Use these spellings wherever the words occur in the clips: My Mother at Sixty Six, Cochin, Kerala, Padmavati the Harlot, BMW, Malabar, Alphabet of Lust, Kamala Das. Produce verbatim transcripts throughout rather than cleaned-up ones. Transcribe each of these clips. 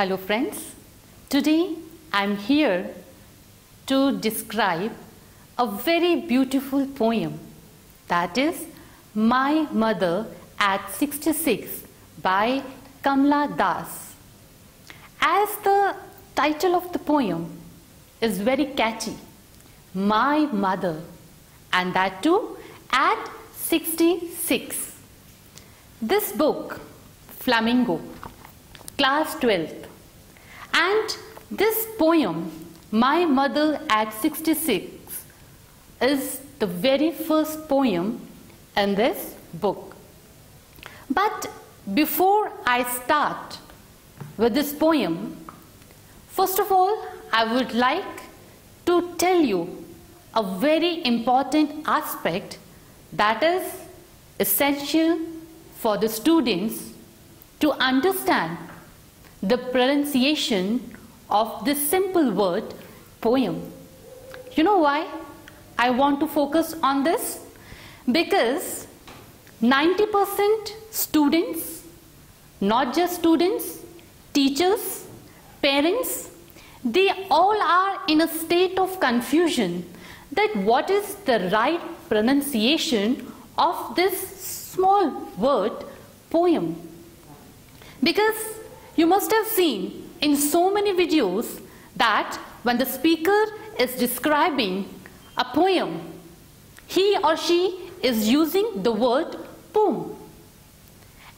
Hello friends, today I am here to describe a very beautiful poem, that is My Mother at Sixty Six by Kamala Das. As the title of the poem is very catchy, My Mother, and that too at sixty-six. This book, Flamingo, class twelfth, and this poem, My Mother at sixty-six, is the very first poem in this book. But before I start with this poem, first of all, I would like to tell you a very important aspect that is essential for the students to understand the pronunciation of this simple word poem. You know why I want to focus on this? Because ninety percent students, not just students, teachers, parents, they all are in a state of confusion that what is the right pronunciation of this small word poem. Because you must have seen in so many videos that when the speaker is describing a poem, he or she is using the word poem.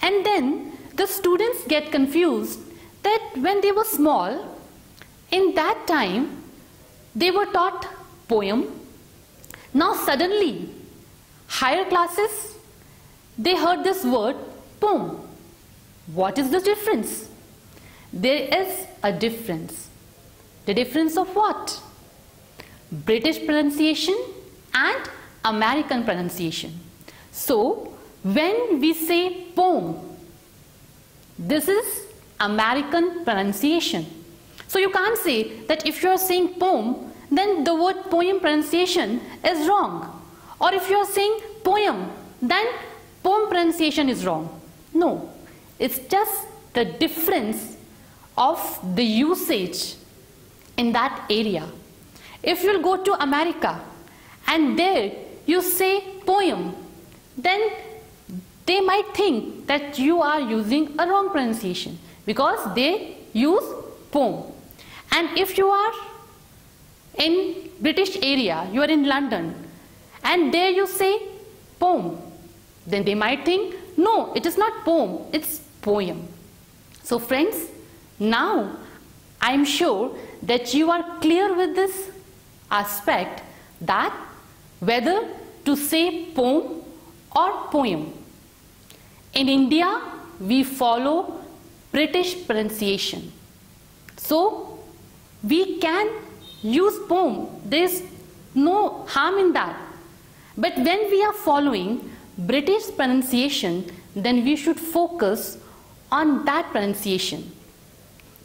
And then the students get confused that when they were small, in that time they were taught poem. Now suddenly, higher classes, they heard this word poem. What is the difference? There is a difference. The difference of what? British pronunciation and American pronunciation. So, when we say poem, this is American pronunciation. So, you can't say that if you are saying poem, then the word poem pronunciation is wrong. Or if you are saying poem, then poem pronunciation is wrong. No, it's just the difference of the usage in that area. If you'll go to America and there you say poem, then they might think that you are using a wrong pronunciation because they use poem. And if you are in British area, you are in London, and there you say poem, then they might think, no, it is not poem, it's poem. So friends, now I am sure that you are clear with this aspect that whether to say poem or poem. In India, we follow British pronunciation. So, we can use poem, there is no harm in that. But when we are following British pronunciation, then we should focus on that pronunciation.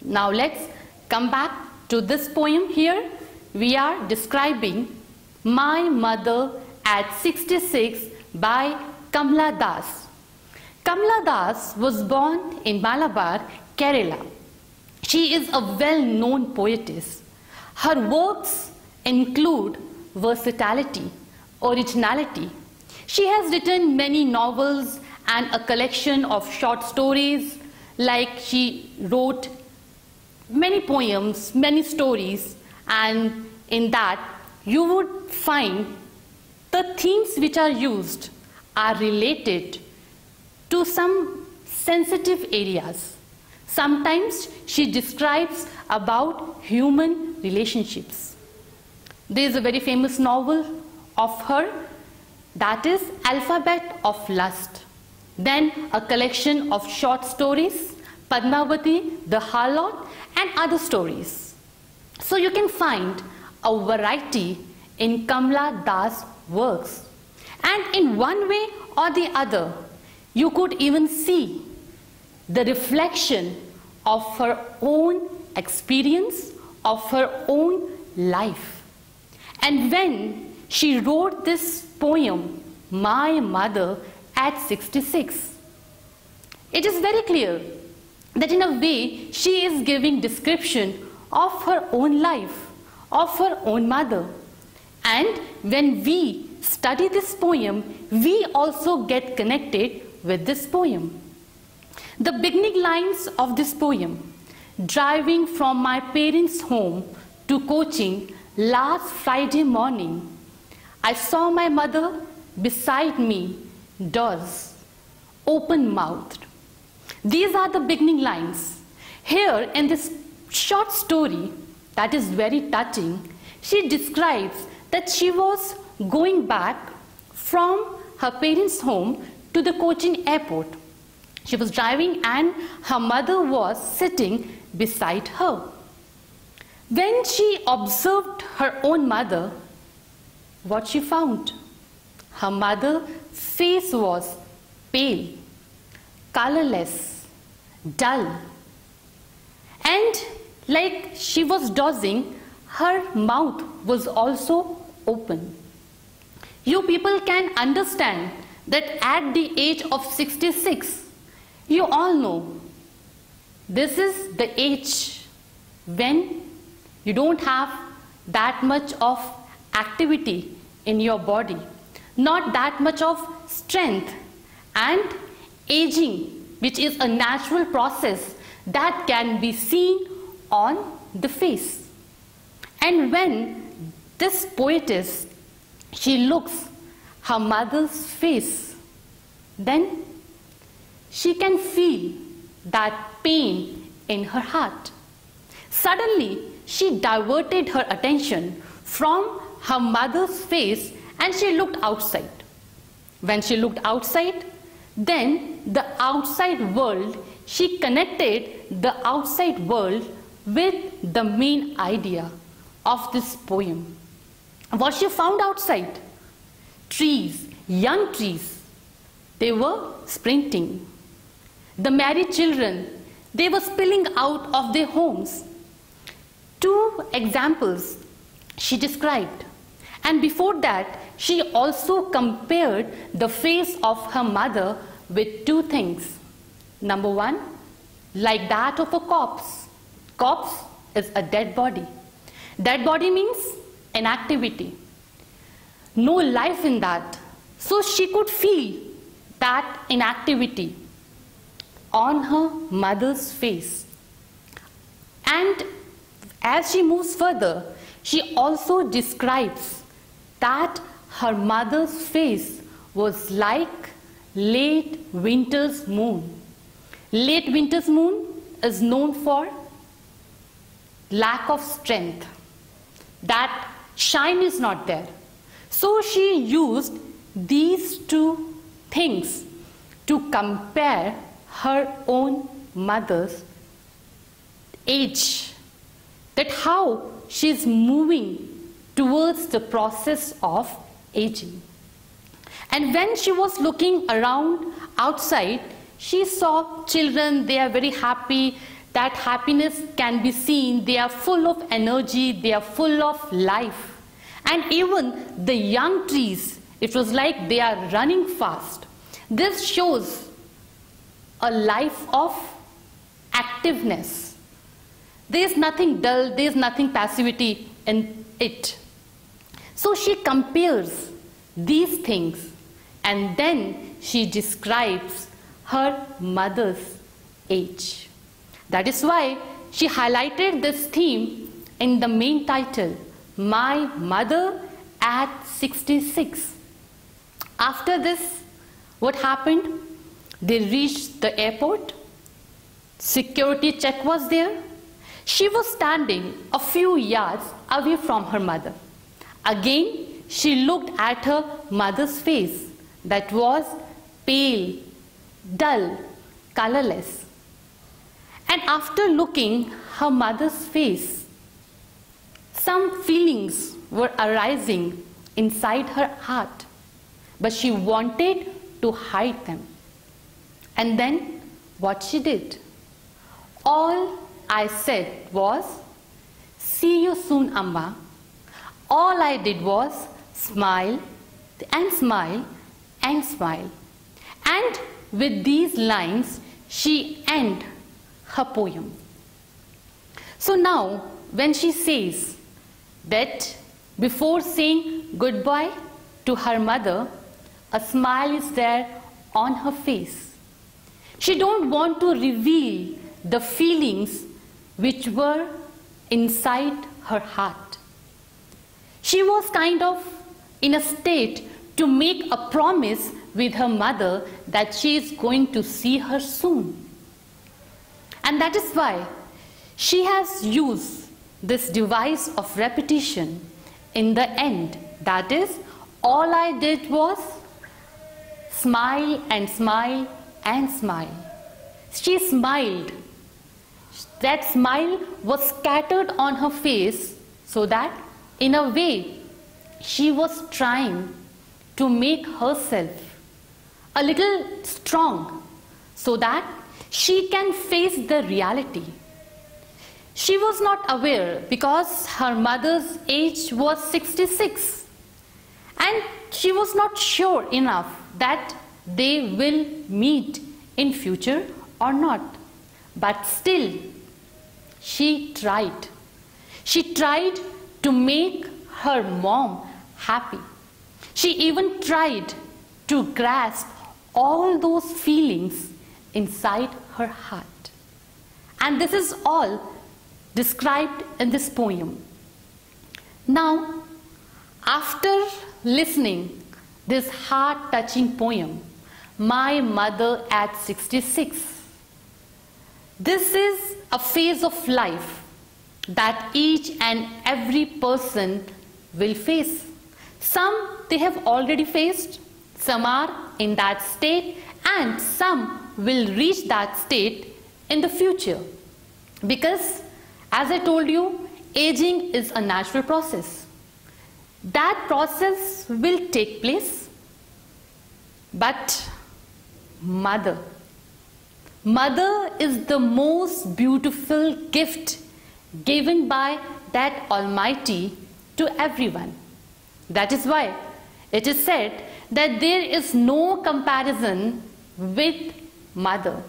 Now let's come back to this poem here. We are describing My Mother at sixty-six by Kamala Das. Kamala Das was born in Malabar, Kerala. She is a well-known poetess. Her works include versatility, originality. She has written many novels and a collection of short stories, like she wrote many poems, many stories, and in that you would find the themes which are used are related to some sensitive areas. Sometimes she describes about human relationships. There is a very famous novel of her, that is Alphabet of Lust. Then a collection of short stories, Padmavati the Harlot, and other stories. So you can find a variety in Kamala Das' works. And in one way or the other, you could even see the reflection of her own experience, of her own life. And when she wrote this poem, My Mother at sixty-six, it is very clear that in a way she is giving description of her own life, of her own mother. And when we study this poem, we also get connected with this poem. The beginning lines of this poem, driving from my parents' home to Cochin last Friday morning, I saw my mother beside me, doors, open-mouthed. These are the beginning lines. Here in this short story that is very touching, she describes that she was going back from her parents' home to the Cochin airport. She was driving and her mother was sitting beside her. When she observed her own mother, what she found? Her mother's face was pale, colorless, dull, and like she was dozing, her mouth was also open. You people can understand that at the age of sixty-six, you all know this is the age when you don't have that much of activity in your body, not that much of strength, and aging, which is a natural process that can be seen on the face. And when this poetess, she looks her mother's face, then she can feel that pain in her heart. Suddenly, she diverted her attention from her mother's face and she looked outside. When she looked outside, then the outside world, she connected the outside world with the main idea of this poem. What she found outside? Trees, young trees, they were sprinting. The married children, they were spilling out of their homes. Two examples she described. And before that, she also compared the face of her mother with two things. Number one, like that of a corpse. Corpse is a dead body. Dead body means inactivity. No life in that. So she could feel that inactivity on her mother's face. And as she moves further, she also describes that her mother's face was like late winter's moon. Late winter's moon is known for lack of strength. That shine is not there. So she used these two things to compare her own mother's age, that how she is moving towards the process of aging. And when she was looking around outside, she saw children, they are very happy, that happiness can be seen, they are full of energy, they are full of life. And even the young trees, it was like they are running fast. This shows a life of activeness. There is nothing dull, there is nothing passivity in it. So she compares these things and then she describes her mother's age. That is why she highlighted this theme in the main title, My Mother at sixty-six. After this, what happened? They reached the airport. Security check was there. She was standing a few yards away from her mother. Again, she looked at her mother's face that was pale, dull, colorless. And after looking her mother's face, some feelings were arising inside her heart, but she wanted to hide them. And then what she did? All I said was, see you soon, Amma. All I did was smile and smile and smile. And with these lines, she ends her poem. So now, when she says that before saying goodbye to her mother, a smile is there on her face. She don't want to reveal the feelings which were inside her heart. She was kind of in a state to make a promise with her mother that she is going to see her soon. And that is why she has used this device of repetition in the end. That is, all I did was smile and smile and smile. She smiled. That smile was scattered on her face so that in a way she was trying to make herself a little strong so that she can face the reality. She was not aware because her mother's age was sixty-six and she was not sure enough that they will meet in future or not. But still, she tried. She tried to make her mom happy. She even tried to grasp all those feelings inside her heart. And this is all described in this poem. Now, after listening this heart-touching poem, My Mother at sixty-six, this is a phase of life that each and every person will face. Some they have already faced, some are in that state, and some will reach that state in the future. Because, as I told you, aging is a natural process. That process will take place, but mother, mother is the most beautiful gift given by that Almighty to everyone. That is why it is said that there is no comparison with mother.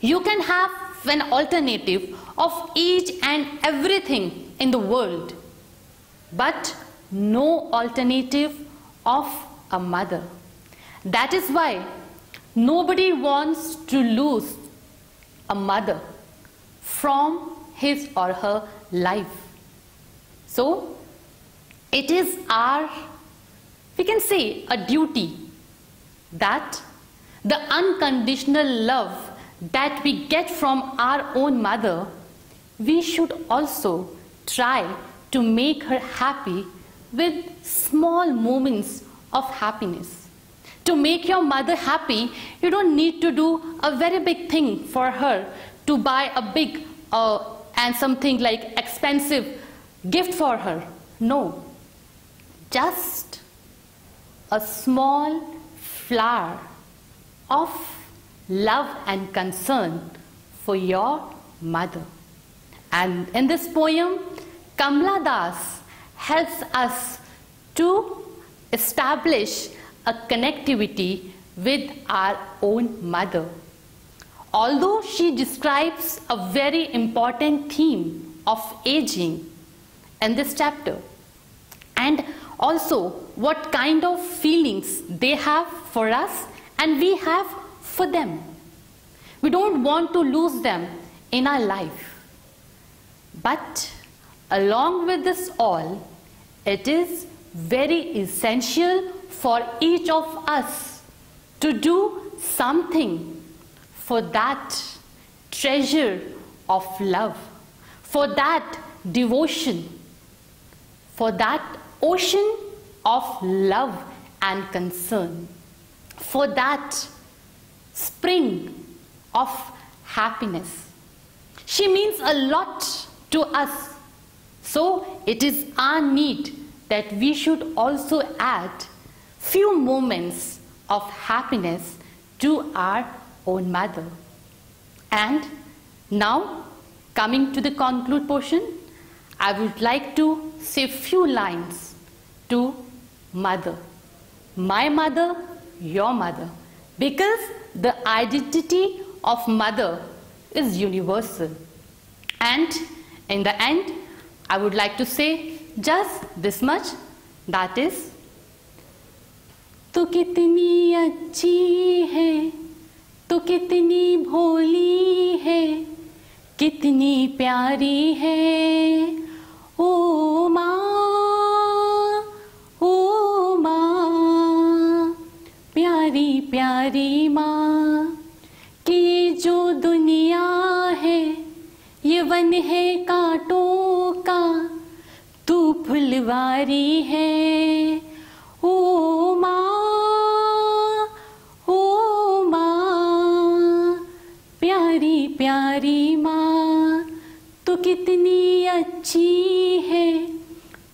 You can have an alternative of each and everything in the world, but no alternative of a mother. That is why nobody wants to lose a mother from his or her life. So it is our, we can say, a duty that the unconditional love that we get from our own mother, we should also try to make her happy with small moments of happiness. To make your mother happy, you don't need to do a very big thing for her, to buy a big uh, and something like expensive gift for her. No, just a small flower of love and concern for your mother. And in this poem, Kamala Das helps us to establish a connectivity with our own mother. Although she describes a very important theme of aging in this chapter, and also what kind of feelings they have for us and we have for them. We don't want to lose them in our life. But along with this all, it is very essential for each of us to do something for that treasure of love, for that devotion, for that ocean of love and concern, for that spring of happiness. She means a lot to us. So it is our need that we should also add few moments of happiness to our own mother. And now, coming to the conclude portion, I would like to say few lines to mother. My mother, your mother. Because the identity of mother is universal. And in the end, I would like to say just this much, that is, तू कितनी अच्छी है, तू कितनी भोली है, कितनी प्यारी है, ओ माँ, ओ माँ, प्यारी प्यारी माँ, कि ये जो दुनिया है, ये वन है कांटों का, तू फुलवारी है, ओ माँ, प्यारी माँ, तू कितनी अच्छी है,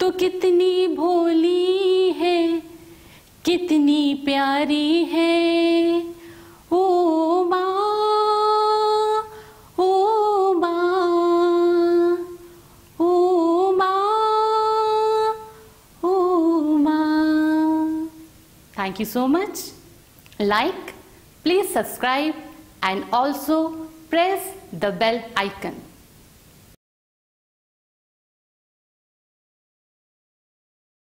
तू कितनी भोली है, कितनी प्यारी है, ओ माँ, ओ माँ, ओ माँ, ओ माँ. Thank you so much. Like, please subscribe and also press the bell icon.